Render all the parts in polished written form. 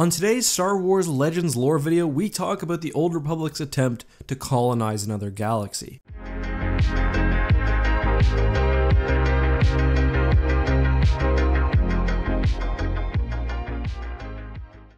On today's Star Wars Legends lore video, we talk about the Old Republic's attempt to colonize another galaxy.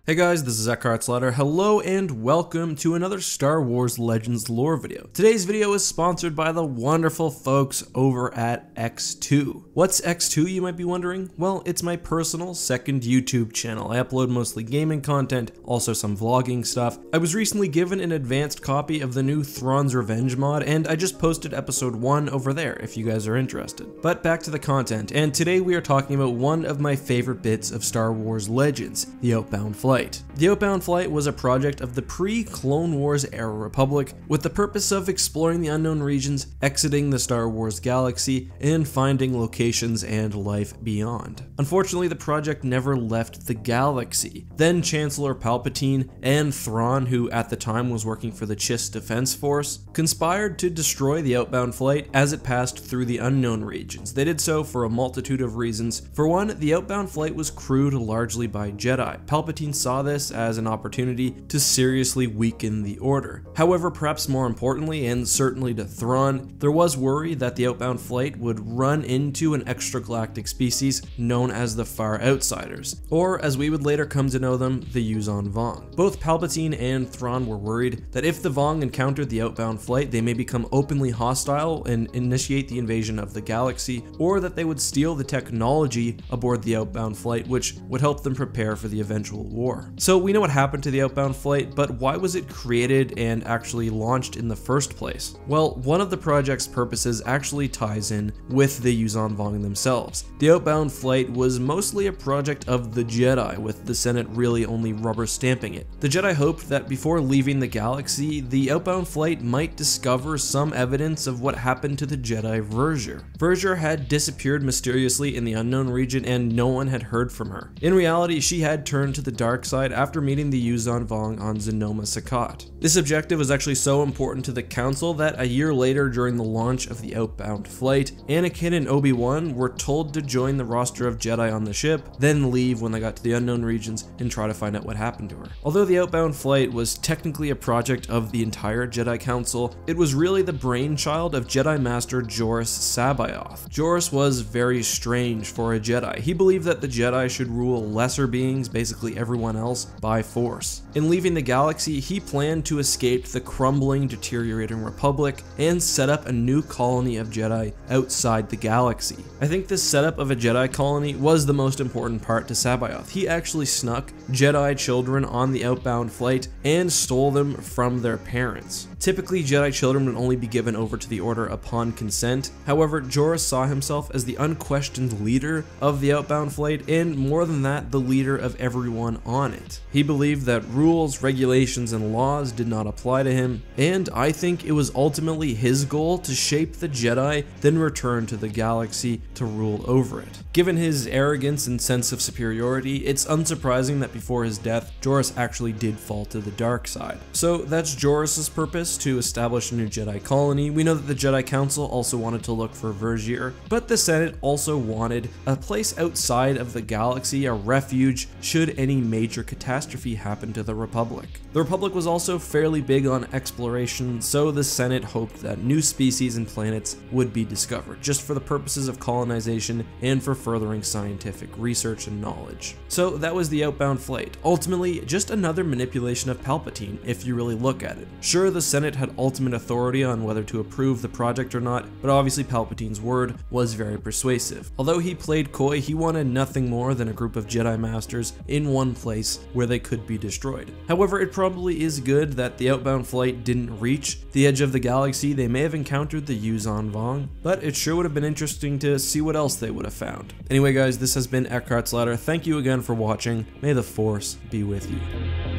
Hey guys, this is EckhartsLadder. Hello and welcome to another Star Wars Legends lore video. Today's video is sponsored by the wonderful folks over at x2. What's x2, you might be wondering? Well, it's my personal second YouTube channel. I upload mostly gaming content, also some vlogging stuff. I was recently given an advanced copy of the new Thrawn's Revenge mod, and I just posted episode 1 over there if you guys are interested. But back to the content, and today we are talking about one of my favorite bits of Star Wars Legends, the Outbound Flight. The Outbound Flight was a project of the pre-Clone Wars era Republic with the purpose of exploring the unknown regions, exiting the Star Wars galaxy, and finding locations and life beyond. Unfortunately, the project never left the galaxy. Then Chancellor Palpatine and Thrawn, who at the time was working for the Chiss Defense Force, conspired to destroy the Outbound Flight as it passed through the unknown regions. They did so for a multitude of reasons. For one, the Outbound Flight was crewed largely by Jedi. Palpatine saw this as an opportunity to seriously weaken the Order. However, perhaps more importantly, and certainly to Thrawn, there was worry that the Outbound Flight would run into an extragalactic species known as the Far Outsiders, or as we would later come to know them, the Yuuzhan Vong. Both Palpatine and Thrawn were worried that if the Vong encountered the Outbound Flight, they may become openly hostile and initiate the invasion of the galaxy, or that they would steal the technology aboard the Outbound Flight, which would help them prepare for the eventual war. So we know what happened to the Outbound Flight, but why was it created and actually launched in the first place? Well, one of the project's purposes actually ties in with the Yuuzhan Vong themselves. The Outbound Flight was mostly a project of the Jedi, with the Senate really only rubber stamping it. The Jedi hoped that before leaving the galaxy, the Outbound Flight might discover some evidence of what happened to the Jedi Vergere. Vergere had disappeared mysteriously in the unknown region and no one had heard from her. In reality, she had turned to the dark side after meeting the Yuuzhan Vong on Zenoma Sakat. This objective was actually so important to the Council that a year later, during the launch of the Outbound Flight, Anakin and Obi-Wan were told to join the roster of Jedi on the ship, then leave when they got to the unknown regions and try to find out what happened to her. Although the Outbound Flight was technically a project of the entire Jedi Council, it was really the brainchild of Jedi Master Jorus C'baoth. Jorus was very strange for a Jedi. He believed that the Jedi should rule lesser beings, basically everyone else, by force. In leaving the galaxy, he planned to escape the crumbling, deteriorating Republic and set up a new colony of Jedi outside the galaxy. I think this setup of a Jedi colony was the most important part to C'baoth. He actually snuck Jedi children on the Outbound Flight and stole them from their parents. Typically, Jedi children would only be given over to the Order upon consent. However, Jorus saw himself as the unquestioned leader of the Outbound Flight, and more than that, the leader of everyone on it. He believed that rules, regulations, and laws did not apply to him, and I think it was ultimately his goal to shape the Jedi, then return to the galaxy to rule over it. Given his arrogance and sense of superiority, it's unsurprising that before his death, Jorus actually did fall to the dark side. So that's Jorus's purpose, to establish a new Jedi colony. We know that the Jedi Council also wanted to look for Vergere, but the Senate also wanted a place outside of the galaxy, a refuge, should any major catastrophe happened to the Republic. The Republic was also fairly big on exploration, so the Senate hoped that new species and planets would be discovered, just for the purposes of colonization and for furthering scientific research and knowledge. So that was the Outbound Flight. Ultimately, just another manipulation of Palpatine, if you really look at it. Sure, the Senate had ultimate authority on whether to approve the project or not, but obviously Palpatine's word was very persuasive. Although he played coy, he wanted nothing more than a group of Jedi Masters in one place where they could be destroyed. However, it probably is good that the Outbound Flight didn't reach the edge of the galaxy. They may have encountered the Yuuzhan Vong, but it sure would have been interesting to see what else they would have found. Anyway guys, this has been EckhartsLadder. Thank you again for watching. May the Force be with you.